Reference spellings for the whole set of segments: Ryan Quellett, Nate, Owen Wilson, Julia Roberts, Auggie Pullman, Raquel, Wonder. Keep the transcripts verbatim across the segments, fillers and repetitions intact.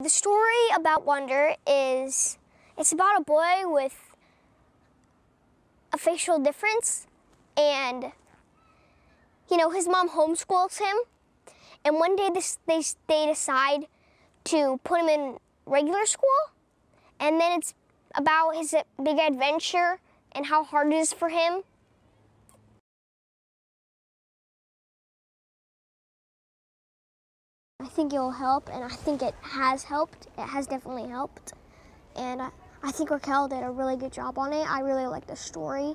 The story about Wonder is, it's about a boy with a facial difference, and, you know, his mom homeschools him, and one day this, they, they decide to put him in regular school, and then it's about his big adventure and how hard it is for him. I think it will help, and I think it has helped. It has definitely helped. And I, I think Raquel did a really good job on it. I really liked the story.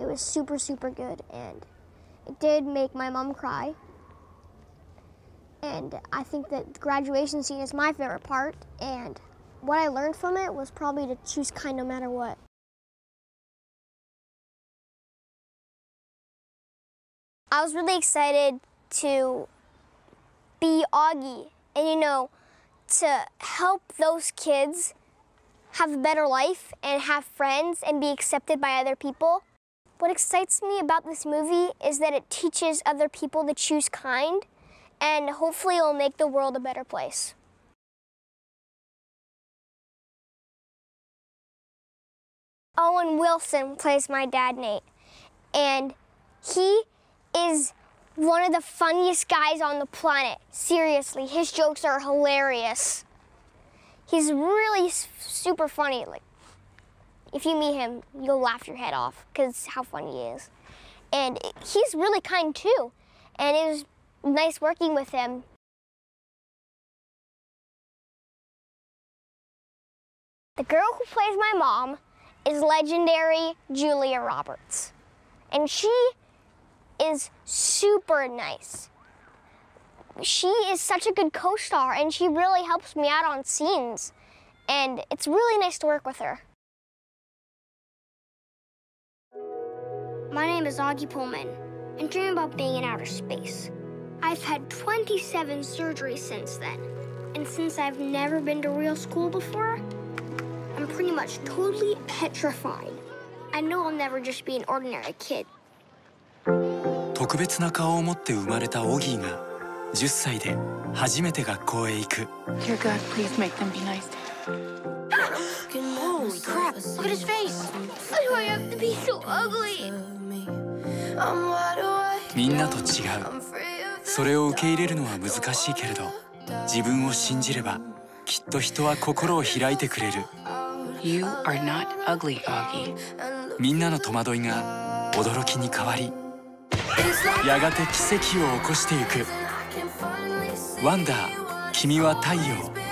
It was super, super good, and it did make my mom cry. And I think that the graduation scene is my favorite part, and what I learned from it was probably to choose kind no matter what. I was really excited to be Auggie, and you know, to help those kids have a better life and have friends and be accepted by other people. What excites me about this movie is that it teaches other people to choose kind, and hopefully it'll make the world a better place. Owen Wilson plays my dad, Nate, and he is one of the funniest guys on the planet. Seriously, his jokes are hilarious. He's really super funny. Like, if you meet him, you'll laugh your head off because how funny he is. And he's really kind too. And it was nice working with him. The girl who plays my mom is legendary Julia Roberts. And she is super nice. She is such a good co-star, and she really helps me out on scenes, and it's really nice to work with her. My name is Auggie Pullman, and dream about being in outer space. I've had twenty-seven surgeries since then, and since I've never been to real school before, I'm pretty much totally petrified. I know I'll never just be an ordinary kid. 特別な顔を持って生まれたオギーが10歳で初めて学校へ行く。Dear God, please make them be nice. Holy crap! Look at his face. Why do I have to be so ugly? みんなと違う。それを受け入れるのは難しいけれど、自分を信じればきっと人は心を開いてくれる。You are not ugly, Auggie. みんなの戸惑いが驚きに変わり。 やがて奇跡を起こしていく。Wonder、君は太陽。